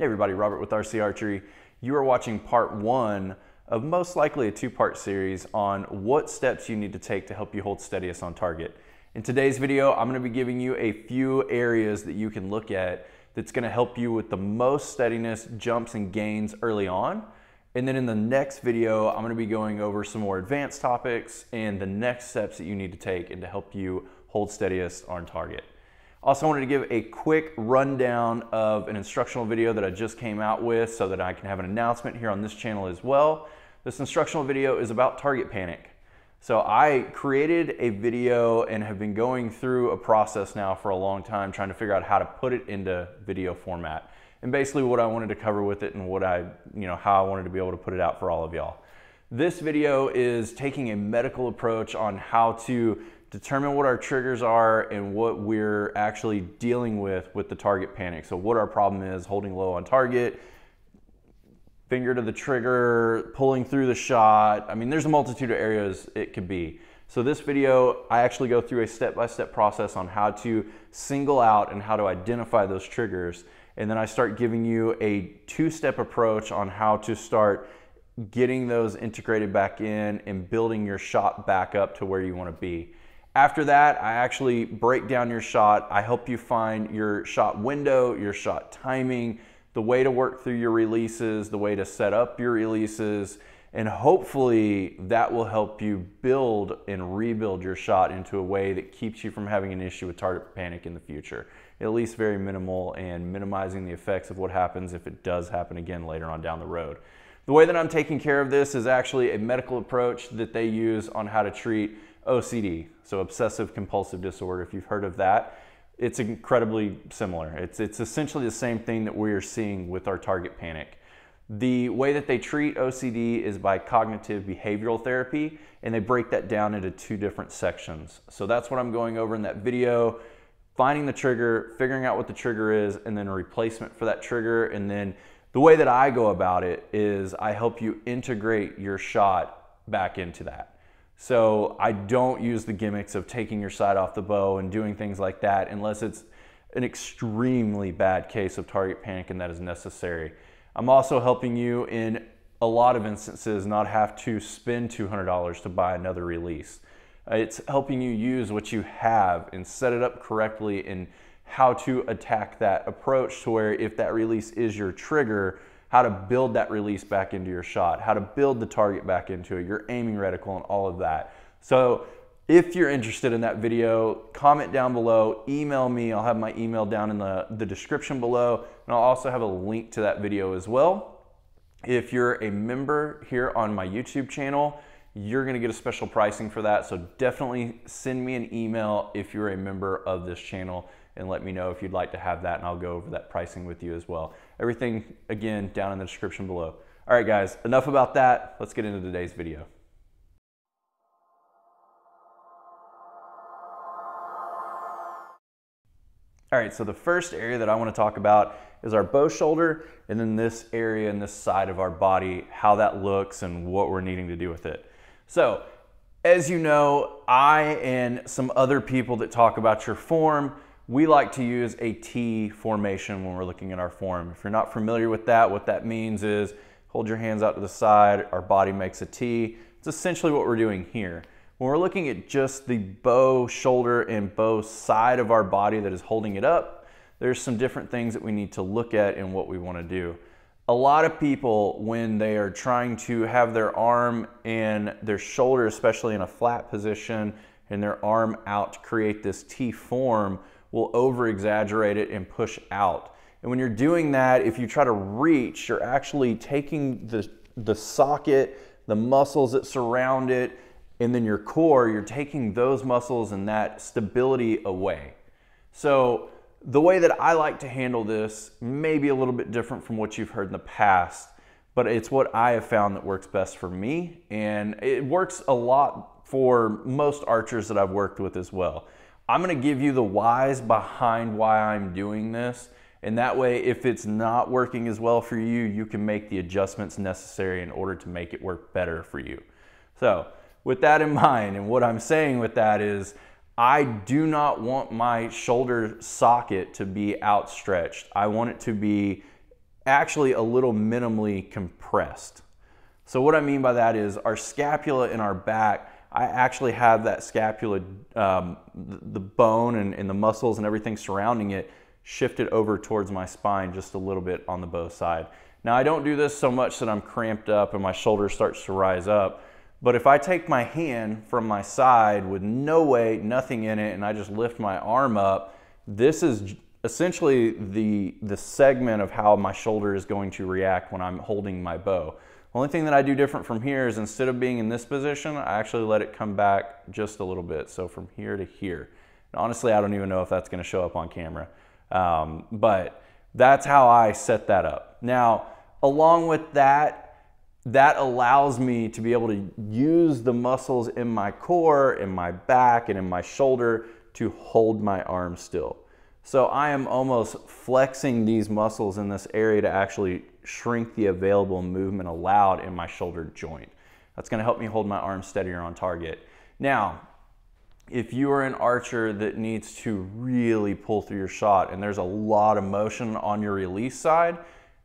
Hey everybody, Robert with RC Archery. You are watching part one of most likely a two-part series on what steps you need to take to help you hold steadiest on target. In today's video, I'm gonna be giving you a few areas that you can look at that's gonna help you with the most steadiness, jumps, and gains early on. And then in the next video, I'm gonna be going over some more advanced topics and the next steps that you need to take and to help you hold steadiest on target. Also, I wanted to give a quick rundown of an instructional video that I just came out with so that I can have an announcement here on this channel as well. This instructional video is about target panic. So I created a video and have been going through a process now for a long time trying to figure out how to put it into video format. And basically what I wanted to cover with it and what how I wanted to be able to put it out for all of y'all. This video is taking a medical approach on how to determine what our triggers are and what we're actually dealing with the target panic. So what our problem is, holding low on target, finger to the trigger, pulling through the shot. I mean, there's a multitude of areas it could be. So this video, I actually go through a step-by-step process on how to single out and how to identify those triggers. And then I start giving you a two-step approach on how to start getting those integrated back in and building your shot back up to where you wanna be. After that, I actually break down your shot. I help you find your shot window, your shot timing, the way to work through your releases, the way to set up your releases, and hopefully that will help you build and rebuild your shot into a way that keeps you from having an issue with target panic in the future, at least very minimal, and minimizing the effects of what happens if it does happen again later on down the road. The way that I'm taking care of this is actually a medical approach that they use on how to treat OCD, so obsessive compulsive disorder, if you've heard of that. It's incredibly similar. It's essentially the same thing that we're seeing with our target panic. The way that they treat OCD is by cognitive behavioral therapy, and they break that down into two different sections. So that's what I'm going over in that video, finding the trigger, figuring out what the trigger is, and then a replacement for that trigger. And then the way that I go about it is I help you integrate your shot back into that. So I don't use the gimmicks of taking your sight off the bow and doing things like that unless it's an extremely bad case of target panic and that is necessary. I'm also helping you in a lot of instances not have to spend $200 to buy another release. It's helping you use what you have and set it up correctly and how to attack that approach to where if that release is your trigger, how to build that release back into your shot, how to build the target back into it, your aiming reticle and all of that. So if you're interested in that video, comment down below, email me. I'll have my email down in the description below, and I'll also have a link to that video as well. If you're a member here on my YouTube channel, you're gonna get a special pricing for that. So definitely send me an email if you're a member of this channel and let me know if you'd like to have that, and I'll go over that pricing with you as well. Everything, again, down in the description below. All right, guys, enough about that. Let's get into today's video. All right, so the first area that I want to talk about is our bow shoulder, and then this area and this side of our body, how that looks and what we're needing to do with it. So, as you know, I and some other people that talk about your form, we like to use a T formation when we're looking at our form. If you're not familiar with that, what that means is hold your hands out to the side, our body makes a T. It's essentially what we're doing here. When we're looking at just the bow shoulder and bow side of our body that is holding it up, there's some different things that we need to look at and what we want to do. A lot of people, when they are trying to have their arm and their shoulder, especially in a flat position, and their arm out to create this T form, will over-exaggerate it and push out. And when you're doing that, if you try to reach, you're actually taking the socket, the muscles that surround it, and then your core, you're taking those muscles and that stability away. So the way that I like to handle this may be a little bit different from what you've heard in the past, but it's what I have found that works best for me. And it works a lot for most archers that I've worked with as well. I'm gonna give you the whys behind why I'm doing this. And that way, if it's not working as well for you, you can make the adjustments necessary in order to make it work better for you. So with that in mind, and what I'm saying with that is, I do not want my shoulder socket to be outstretched. I want it to be actually a little minimally compressed. So what I mean by that is our scapula in our back, I actually have that scapula, the bone and the muscles and everything surrounding it shifted over towards my spine just a little bit on the bow side. Now I don't do this so much that I'm cramped up and my shoulder starts to rise up, but if I take my hand from my side with no weight, nothing in it, and I just lift my arm up, this is essentially the segment of how my shoulder is going to react when I'm holding my bow. The only thing that I do different from here is instead of being in this position, I actually let it come back just a little bit. So from here to here. And honestly, I don't even know if that's gonna show up on camera. But that's how I set that up. Now, along with that, that allows me to be able to use the muscles in my core, in my back, and in my shoulder to hold my arm still. So I am almost flexing these muscles in this area to actually shrink the available movement allowed in my shoulder joint. That's going to help me hold my arm steadier on target. Now, if you are an archer that needs to really pull through your shot and there's a lot of motion on your release side,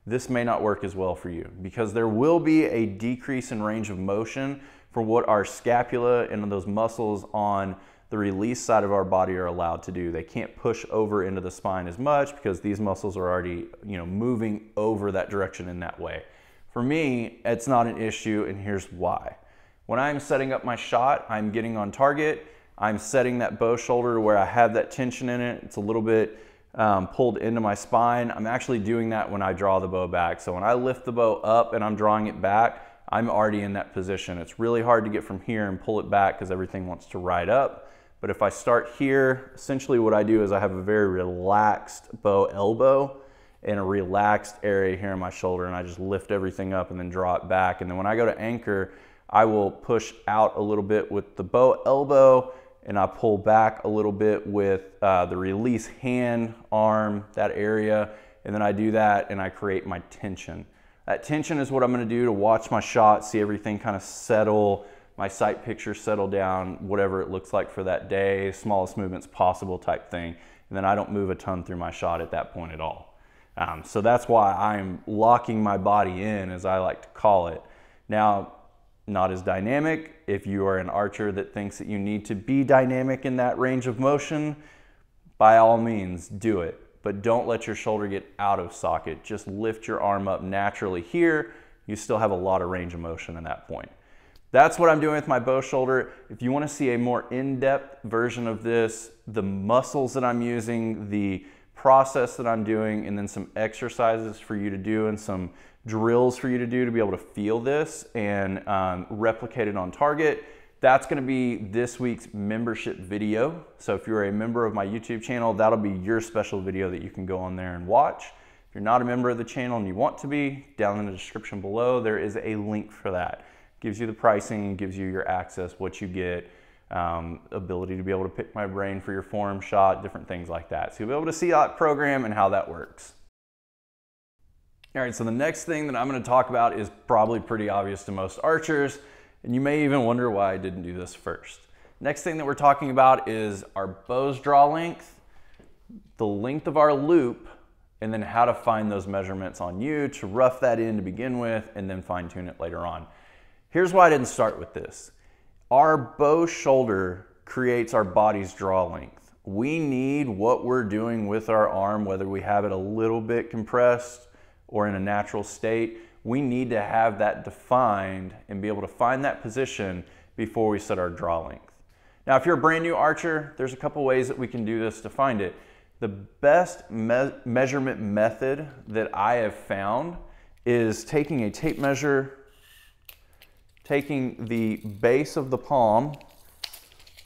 this may not work as well for you because there will be a decrease in range of motion for what our scapula and those muscles on the release side of our body are allowed to do. They can't push over into the spine as much because these muscles are already, you know, moving over that direction in that way. For me, it's not an issue, and here's why. When I'm setting up my shot, I'm getting on target, I'm setting that bow shoulder where I have that tension in it, it's a little bit pulled into my spine. I'm actually doing that when I draw the bow back. So when I lift the bow up and I'm drawing it back, I'm already in that position. It's really hard to get from here and pull it back because everything wants to ride up. But if I start here, essentially what I do is I have a very relaxed bow elbow and a relaxed area here in my shoulder, and I just lift everything up and then draw it back. And then when I go to anchor, I will push out a little bit with the bow elbow and I pull back a little bit with the release hand, arm, that area. And then I do that and I create my tension. That tension is what I'm gonna do to watch my shot, see everything kind of settle, my sight picture settle down, whatever it looks like for that day, smallest movements possible type thing. And then I don't move a ton through my shot at that point at all. So that's why I'm locking my body in, as I like to call it. Now, not as dynamic. If you are an archer that thinks that you need to be dynamic in that range of motion, by all means, do it. But don't let your shoulder get out of socket. Just lift your arm up naturally here. You still have a lot of range of motion at that point. That's what I'm doing with my bow shoulder. If you want to see a more in-depth version of this, the muscles that I'm using, the process that I'm doing, and then some exercises for you to do and some drills for you to do to be able to feel this and replicate it on target, that's going to be this week's membership video. So if you're a member of my YouTube channel, that'll be your special video that you can go on there and watch. If you're not a member of the channel and you want to be, down in the description below, there is a link for that. It gives you the pricing, gives you your access, what you get, ability to be able to pick my brain for your form shot, different things like that. So you'll be able to see that program and how that works. All right, so the next thing that I'm going to talk about is probably pretty obvious to most archers. And you may even wonder why I didn't do this first. Next thing that we're talking about is our bow's draw length, the length of our loop, and then how to find those measurements on you to rough that in to begin with and then fine tune it later on. Here's why I didn't start with this. Our bow shoulder creates our body's draw length. We need what we're doing with our arm, whether we have it a little bit compressed or in a natural state. We need to have that defined and be able to find that position before we set our draw length. Now, if you're a brand new archer, there's a couple ways that we can do this to find it. The best measurement method that I have found is taking a tape measure, taking the base of the palm.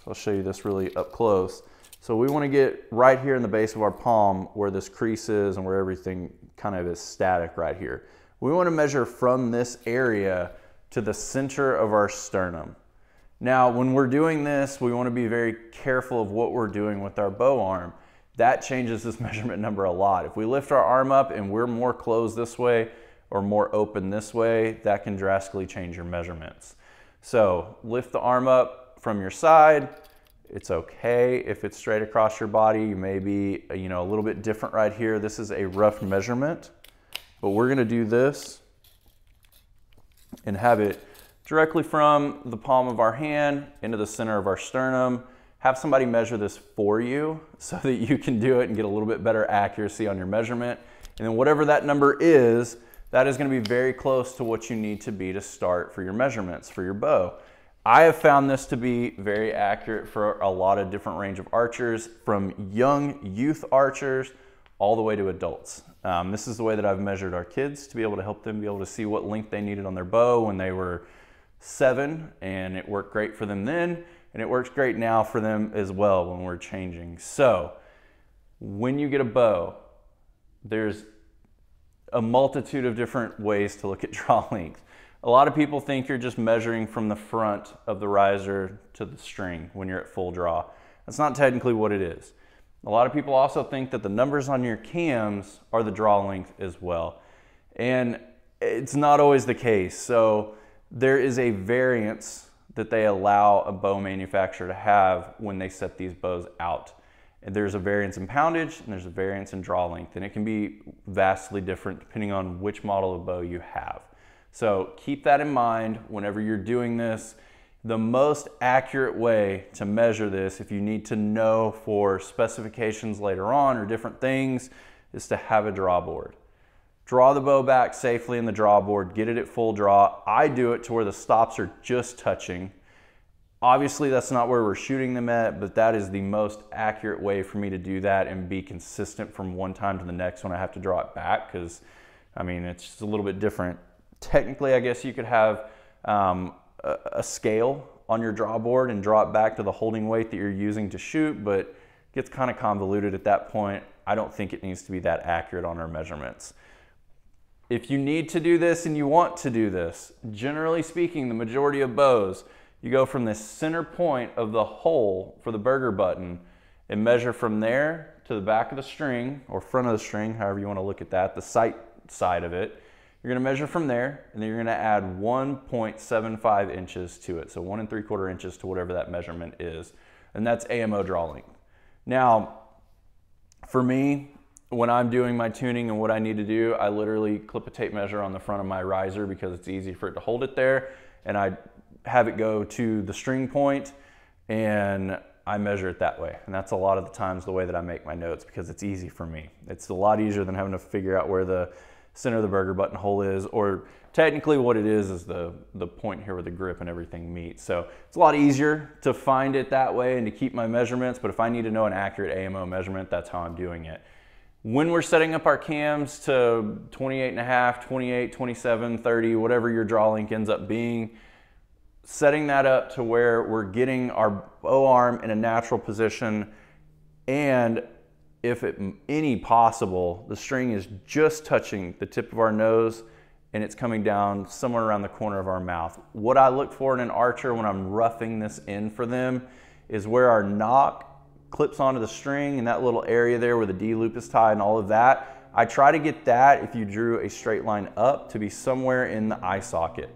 I'll show you this really up close. So we want to get right here in the base of our palm where this crease is and where everything kind of is static right here. We want to measure from this area to the center of our sternum. Now, when we're doing this, we want to be very careful of what we're doing with our bow arm. That changes this measurement number a lot. If we lift our arm up and we're more closed this way or more open this way, that can drastically change your measurements. So lift the arm up from your side. It's okay if it's straight across your body. You may be, you know, a little bit different right here. This is a rough measurement. But we're gonna do this and have it directly from the palm of our hand into the center of our sternum. Have somebody measure this for you so that you can do it and get a little bit better accuracy on your measurement. And then whatever that number is, that is gonna be very close to what you need to be to start for your measurements for your bow. I have found this to be very accurate for a lot of different range of archers, from young youth archers all the way to adults. This is the way that I've measured our kids to be able to help them be able to see what length they needed on their bow when they were 7, and it worked great for them then, and it works great now for them as well when we're changing. So when you get a bow, there's a multitude of different ways to look at draw length. A lot of people think you're just measuring from the front of the riser to the string when you're at full draw. That's not technically what it is. A lot of people also think that the numbers on your cams are the draw length as well. And it's not always the case. So there is a variance that they allow a bow manufacturer to have when they set these bows out. And there's a variance in poundage and there's a variance in draw length, and it can be vastly different depending on which model of bow you have. So keep that in mind whenever you're doing this. The most accurate way to measure this, if you need to know for specifications later on or different things, is to have a draw board. Draw the bow back safely in the draw board, get it at full draw. I do it to where the stops are just touching. Obviously that's not where we're shooting them at, but that is the most accurate way for me to do that and be consistent from one time to the next when I have to draw it back, because I mean, it's just a little bit different. Technically, I guess you could have a scale on your draw board and draw it back to the holding weight that you're using to shoot, but it gets kind of convoluted at that point. I don't think it needs to be that accurate on our measurements. If you need to do this and you want to do this, generally speaking, the majority of bows, you go from the center point of the hole for the burger button and measure from there to the back of the string or front of the string, however you want to look at that, the sight side of it. You're gonna measure from there, and then you're gonna add 1.75 inches to it. So 1 3/4 inches to whatever that measurement is. And that's AMO draw length. Now, for me, when I'm doing my tuning and what I need to do, I literally clip a tape measure on the front of my riser because it's easy for it to hold it there. And I have it go to the string point and I measure it that way. And that's a lot of the times the way that I make my notes because it's easy for me. It's a lot easier than having to figure out where the center of the burger button hole is, or technically what it is the point here where the grip and everything meet. So it's a lot easier to find it that way and to keep my measurements, but if I need to know an accurate AMO measurement, that's how I'm doing it. When we're setting up our cams to 28.5, 28, 27, 30, whatever your draw link ends up being, setting that up to where we're getting our bow arm in a natural position, and if it any possible, the string is just touching the tip of our nose and it's coming down somewhere around the corner of our mouth. What I look for in an archer when I'm roughing this in for them is where our nock clips onto the string and that little area there where the D loop is tied and all of that. I try to get that, if you drew a straight line up, to be somewhere in the eye socket.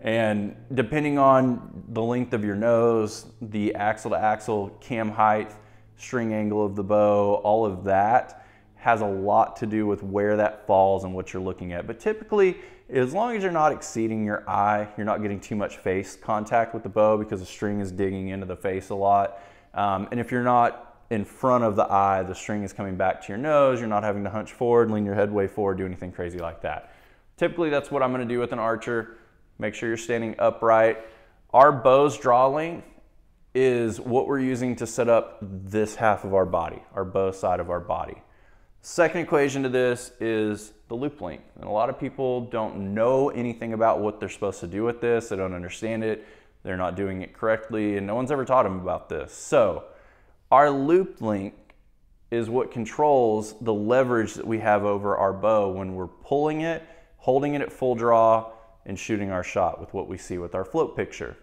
And depending on the length of your nose, the axle to axle cam height, string angle of the bow, all of that has a lot to do with where that falls and what you're looking at. But typically, as long as you're not exceeding your eye, you're not getting too much face contact with the bow because the string is digging into the face a lot. And if you're not in front of the eye, the string is coming back to your nose, you're not having to hunch forward, lean your head way forward, do anything crazy like that. Typically, that's what I'm gonna do with an archer. Make sure you're standing upright. Our bow's draw length is what we're using to set up this half of our body, our bow side of our body. Second equation to this is the loop length. And a lot of people don't know anything about what they're supposed to do with this. They don't understand it. They're not doing it correctly, and no one's ever taught them about this. So our loop length is what controls the leverage that we have over our bow when we're pulling it, holding it at full draw, and shooting our shot with what we see with our float picture.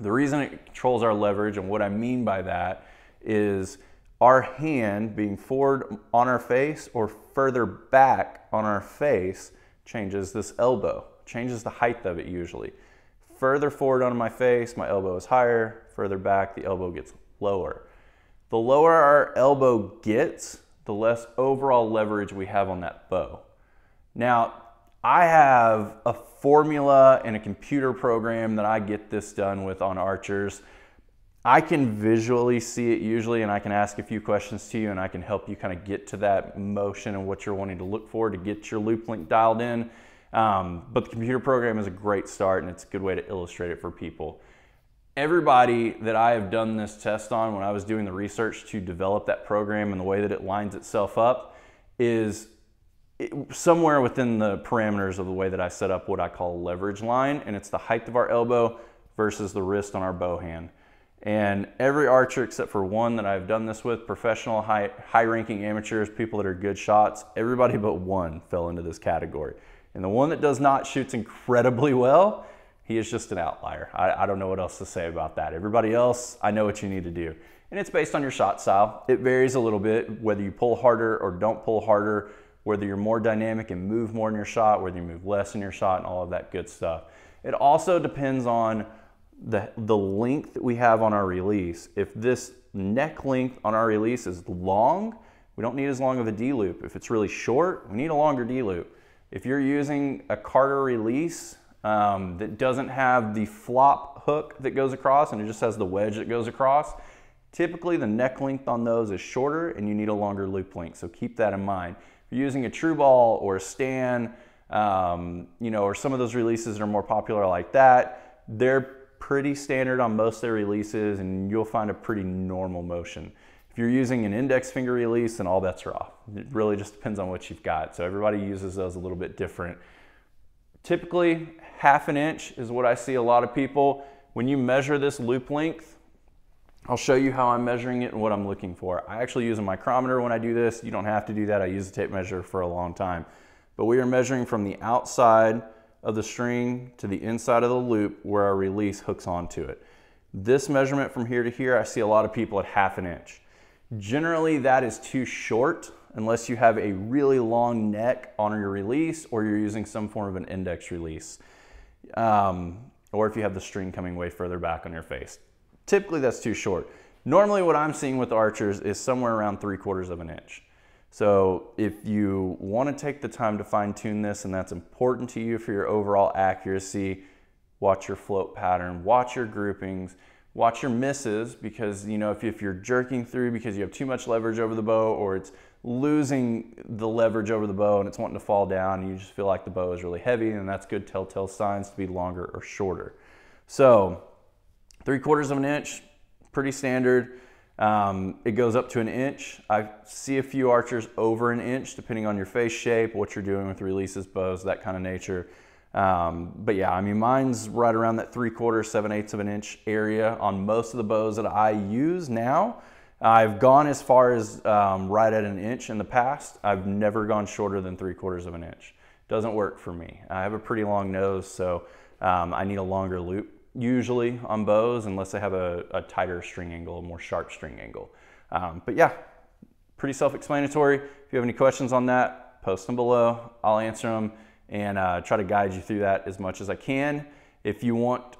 The reason it controls our leverage, and what I mean by that, is our hand being forward on our face or further back on our face changes this elbow, changes the height of it usually. Further forward on my face, my elbow is higher. Further back, the elbow gets lower. The lower our elbow gets, the less overall leverage we have on that bow. Now, I have a formula and a computer program that I get this done with on archers. I can visually see it usually, and I can ask a few questions to you, and I can help you kind of get to that motion and what you're wanting to look for to get your loop link dialed in. But the computer program is a great start, and it's a good way to illustrate it for people. Everybody that I have done this test on when I was doing the research to develop that program and the way that it lines itself up is somewhere within the parameters of the way that I set up what I call a leverage line, and it's the height of our elbow versus the wrist on our bow hand. And every archer except for one that I've done this with, professional, high-ranking amateurs, people that are good shots, everybody but one fell into this category. And the one that does not shoots incredibly well, he is just an outlier. I don't know what else to say about that. Everybody else, I know what you need to do. And it's based on your shot style. It varies a little bit, whether you pull harder or don't pull harder, whether you're more dynamic and move more in your shot, whether you move less in your shot, and all of that good stuff. It also depends on the length that we have on our release. If this neck length on our release is long, we don't need as long of a D-loop. If it's really short, we need a longer D-loop. If you're using a Carter release that doesn't have the flop hook that goes across and it just has the wedge that goes across, typically the neck length on those is shorter and you need a longer loop length, so keep that in mind. If you're using a True Ball or a Stan, you know, or some of those releases that are more popular like that, they're pretty standard on most of their releases and you'll find a pretty normal motion. If you're using an index finger release, then all bets are off. It really just depends on what you've got. So everybody uses those a little bit different. Typically, 1/2 inch is what I see a lot of people. When you measure this loop length, I'll show you how I'm measuring it and what I'm looking for. I actually use a micrometer when I do this. You don't have to do that. I use a tape measure for a long time. But we are measuring from the outside of the string to the inside of the loop where our release hooks onto it. This measurement from here to here, I see a lot of people at 1/2 inch. Generally, that is too short unless you have a really long neck on your release or you're using some form of an index release, or if you have the string coming way further back on your face. Typically, that's too short. Normally, what I'm seeing with archers is somewhere around 3/4 of an inch. So if you want to take the time to fine tune this and that's important to you for your overall accuracy, watch your float pattern, watch your groupings, watch your misses, because you know if you're jerking through because you have too much leverage over the bow or it's losing the leverage over the bow and it's wanting to fall down and you just feel like the bow is really heavy, and that's good telltale signs to be longer or shorter. So 3/4 of an inch, pretty standard. It goes up to 1 inch. I see a few archers over 1 inch, depending on your face shape, what you're doing with releases, bows, that kind of nature. But yeah, I mean, mine's right around that 3/4, 7/8 of an inch area on most of the bows that I use now. I've gone as far as right at 1 inch in the past. I've never gone shorter than 3/4 of an inch. Doesn't work for me. I have a pretty long nose, so I need a longer loop usually on bows, unless they have a tighter string angle, a more sharp string angle. But yeah, pretty self-explanatory. If you have any questions on that, post them below. I'll answer them and try to guide you through that as much as I can. If you want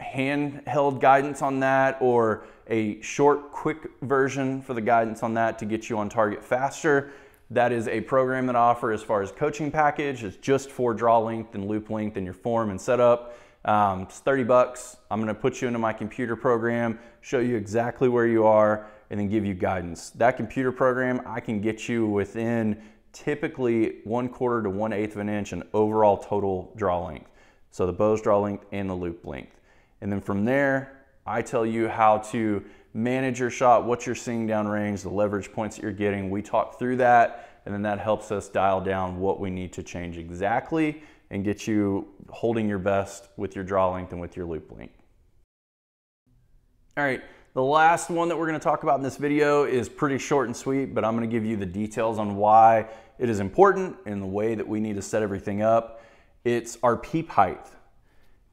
handheld guidance on that or a short, quick version for the guidance on that to get you on target faster, that is a program that I offer as far as coaching package. It's just for draw length and loop length and your form and setup. It's $30. I'm going to put you into my computer program, show you exactly where you are, and then give you guidance. That computer program, I can get you within typically 1/4 to 1/8 of an inch in overall total draw length. So the bow's draw length and the loop length. And then from there, I tell you how to manage your shot, what you're seeing down range, the leverage points that you're getting. We talk through that, and then that helps us dial down what we need to change exactly and get you holding your best with your draw length and with your loop length. All right, the last one that we're gonna talk about in this video is pretty short and sweet, but I'm gonna give you the details on why it is important and the way that we need to set everything up. It's our peep height.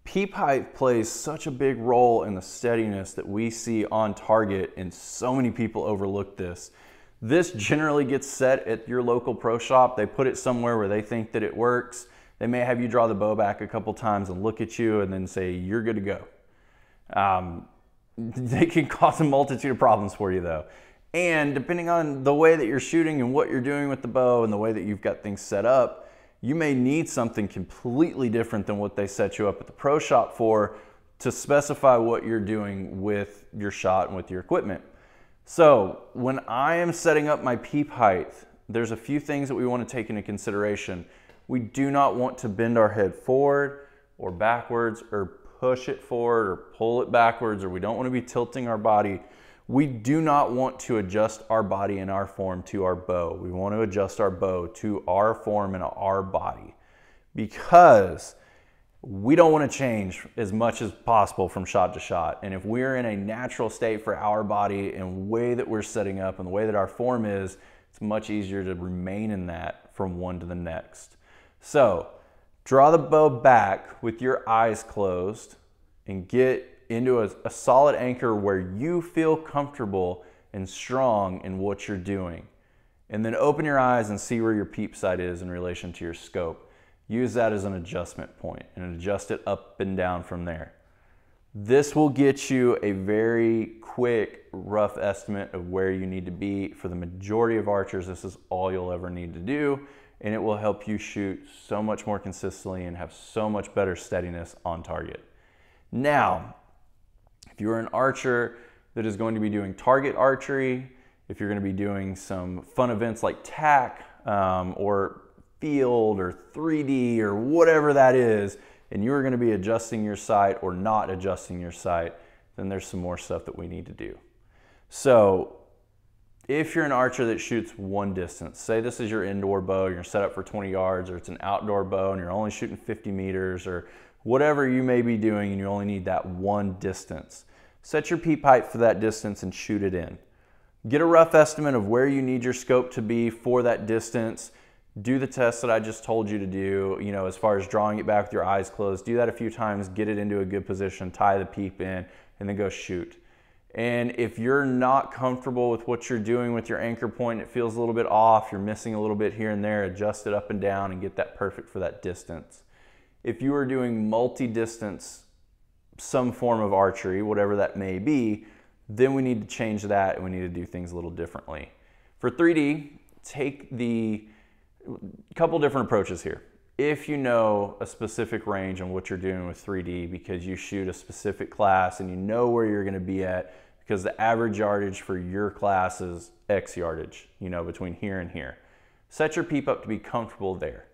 Peep height plays such a big role in the steadiness that we see on target, and so many people overlook this. This generally gets set at your local pro shop. They put it somewhere where they think that it works. They may have you draw the bow back a couple times and look at you and then say, you're good to go. They can cause a multitude of problems for you though. And depending on the way that you're shooting and what you're doing with the bow and the way that you've got things set up, you may need something completely different than what they set you up at the pro shop for to specify what you're doing with your shot and with your equipment. So when I am setting up my peep height, there's a few things that we want to take into consideration. We do not want to bend our head forward or backwards or push it forward or pull it backwards, or we don't want to be tilting our body. We do not want to adjust our body and our form to our bow. We want to adjust our bow to our form and our body, because we don't want to change as much as possible from shot to shot. And if we're in a natural state for our body and way that we're setting up and the way that our form is, it's much easier to remain in that from one to the next. So draw the bow back with your eyes closed and get into a solid anchor where you feel comfortable and strong in what you're doing. And then open your eyes and see where your peep sight is in relation to your scope. Use that as an adjustment point and adjust it up and down from there. This will get you a very quick, rough estimate of where you need to be. For the majority of archers, this is all you'll ever need to do, and it will help you shoot so much more consistently and have so much better steadiness on target. Now, if you're an archer that is going to be doing target archery, if you're going to be doing some fun events like tack or field or 3D or whatever that is, and you're going to be adjusting your sight or not adjusting your sight, then there's some more stuff that we need to do. So if you're an archer that shoots one distance, say this is your indoor bow, you're set up for 20 yards, or it's an outdoor bow and you're only shooting 50 meters or whatever you may be doing, and you only need that one distance, set your peep height for that distance and shoot it in. Get a rough estimate of where you need your scope to be for that distance. Do the test that I just told you to do, you know, as far as drawing it back with your eyes closed. Do that a few times, get it into a good position, tie the peep in, and then go shoot. And if you're not comfortable with what you're doing with your anchor point, it feels a little bit off, you're missing a little bit here and there, adjust it up and down and get that perfect for that distance. If you are doing multi-distance, some form of archery, whatever that may be, then we need to change that and we need to do things a little differently. For 3D, take the couple different approaches here. If you know a specific range on what you're doing with 3D because you shoot a specific class and you know where you're going to be at, because the average yardage for your class is X yardage, you know, between here and here, set your peep up to be comfortable there.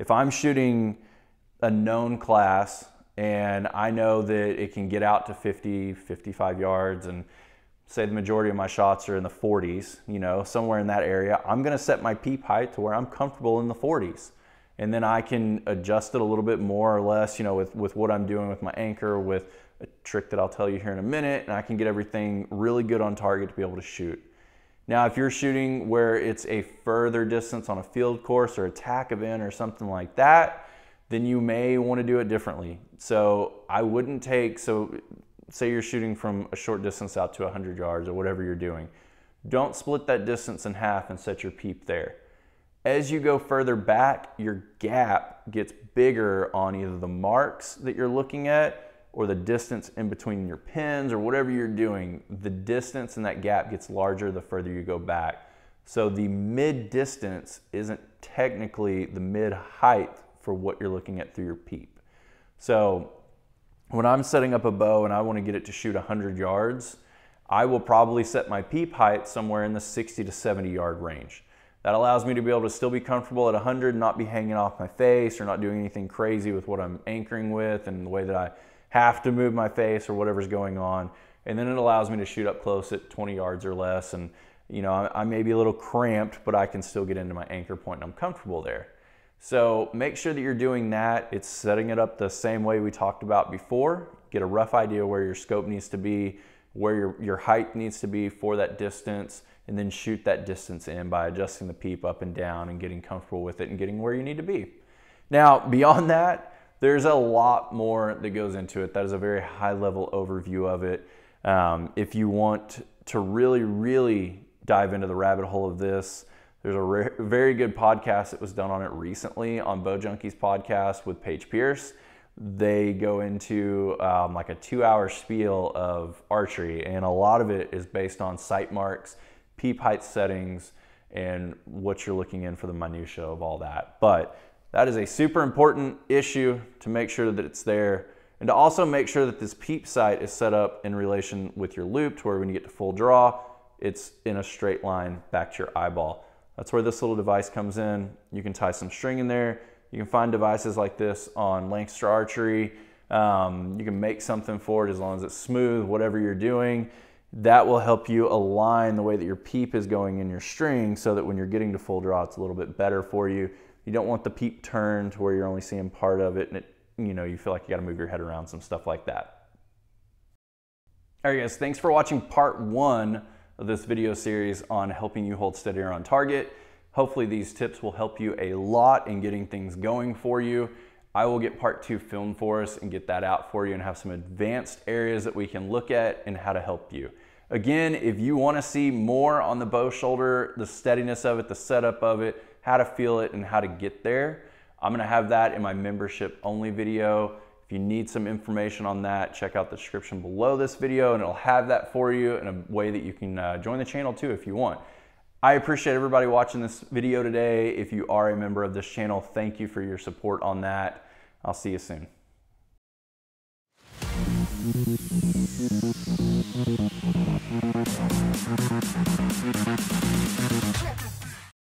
If I'm shooting a known class and I know that it can get out to 50, 55 yards, and say the majority of my shots are in the 40s, you know, somewhere in that area, I'm gonna set my peep height to where I'm comfortable in the 40s. And then I can adjust it a little bit more or less, you know, with what I'm doing with my anchor, with a trick that I'll tell you here in a minute, and I can get everything really good on target to be able to shoot. Now, if you're shooting where it's a further distance on a field course or a tack event or something like that, then you may wanna do it differently. So I wouldn't take, say you're shooting from a short distance out to 100 yards or whatever you're doing. Don't split that distance in half and set your peep there. As you go further back, your gap gets bigger on either the marks that you're looking at or the distance in between your pins or whatever you're doing. The distance and that gap gets larger the further you go back. So the mid distance isn't technically the mid height for what you're looking at through your peep. So when I'm setting up a bow and I want to get it to shoot 100 yards, I will probably set my peep height somewhere in the 60 to 70 yard range. That allows me to be able to still be comfortable at 100, not be hanging off my face or not doing anything crazy with what I'm anchoring with and the way that I have to move my face or whatever's going on. And then it allows me to shoot up close at 20 yards or less. And you know, I may be a little cramped, but I can still get into my anchor point and I'm comfortable there. So make sure that you're doing that. It's setting it up the same way we talked about before. Get a rough idea where your scope needs to be, where your height needs to be for that distance, and then shoot that distance in by adjusting the peep up and down and getting comfortable with it and getting where you need to be. Now, beyond that, there's a lot more that goes into it. That is a very high level overview of it. If you want to really, really dive into the rabbit hole of this, there's a very good podcast that was done on it recently on Bow Junkies Podcast with Paige Pierce. They go into like a 2-hour spiel of archery, and a lot of it is based on sight marks, peep height settings, and what you're looking in for the minutia of all that. But That is a super important issue to make sure that it's there, and to also make sure that this peep sight is set up in relation with your loop to where when you get to full draw, it's in a straight line back to your eyeball. That's where this little device comes in. You can tie some string in there. You can find devices like this on Lancaster Archery. You can make something for it as long as it's smooth, whatever you're doing. That will help you align the way that your peep is going in your string so that when you're getting to full draw, it's a little bit better for you. You don't want the peep turned to where you're only seeing part of it and it, you know, you feel like you gotta move your head around, some stuff like that. All right guys, thanks for watching part one of this video series on helping you hold steadier on target. Hopefully these tips will help you a lot in getting things going for you. I will get part two filmed for us and get that out for you and have some advanced areas that we can look at and how to help you. Again, if you want to see more on the bow shoulder, the steadiness of it, the setup of it, how to feel it and how to get there, I'm going to have that in my membership only video. If you need some information on that, check out the description below this video and it'll have that for you in a way that you can join the channel too if you want. I appreciate everybody watching this video today. If you are a member of this channel, thank you for your support on that. I'll see you soon.